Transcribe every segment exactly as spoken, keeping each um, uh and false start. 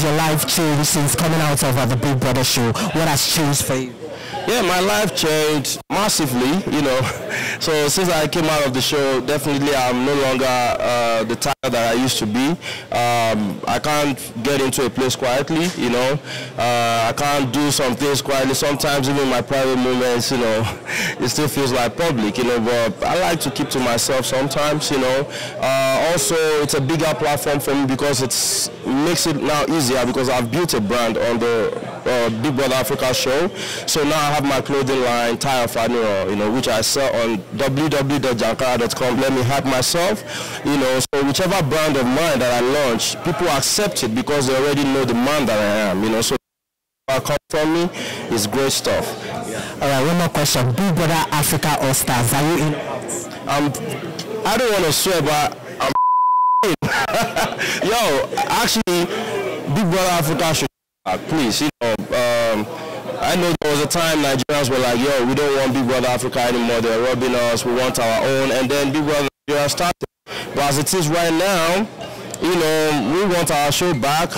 has your life changed since coming out of uh, the Big Brother show? What has changed for you? Yeah, my life changed massively, you know. So since I came out of the show, definitely I'm no longer uh, the Tayo that I used to be. Um, I can't get into a place quietly, you know. Uh, I can't do some things quietly. Sometimes even my private moments, you know, it still feels like public, you know. But I like to keep to myself sometimes, you know. Uh, also, it's a bigger platform for me because it's makes it now easier because I've built a brand on the uh, Big Brother Africa show. So now I have my clothing line, Tayo Anuola, you know, which I sell on w w w dot jankara dot com. Let me help myself, you know. So whichever brand of mine that I launch, people accept it because they already know the man that I am, you know. So what comes from me is great stuff. Yeah. All right, one more question. Big Brother Africa All Stars, are you in? Um, I don't want to swear, but I'm in. Yo, actually, Big Brother Africa should uh, please, you know. Um, I know there was a time Nigerians were like, yo, we don't want Big Brother Africa anymore. They're robbing us. We want our own. And then Big Brother Nigeria started. But as it is right now, you know, we want our show back.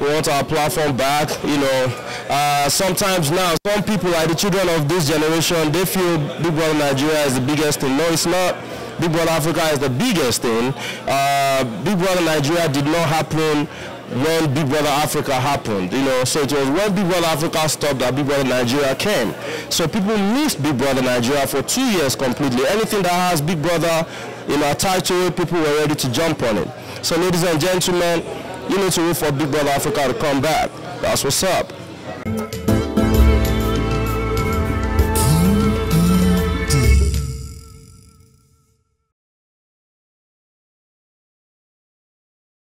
We want our platform back, you know. Uh, sometimes now, some people, like the children of this generation, they feel Big Brother Nigeria is the biggest thing. No, it's not. Big Brother Africa is the biggest thing. Uh, Big Brother Nigeria did not happen when Big Brother Africa happened, you know. So it was when Big Brother Africa stopped that Big Brother Nigeria came. So people missed Big Brother Nigeria for two years completely. Anything that has Big Brother, you know, attached to it, people were ready to jump on it. So ladies and gentlemen, you need to wait for Big Brother Africa to come back. That's what's up.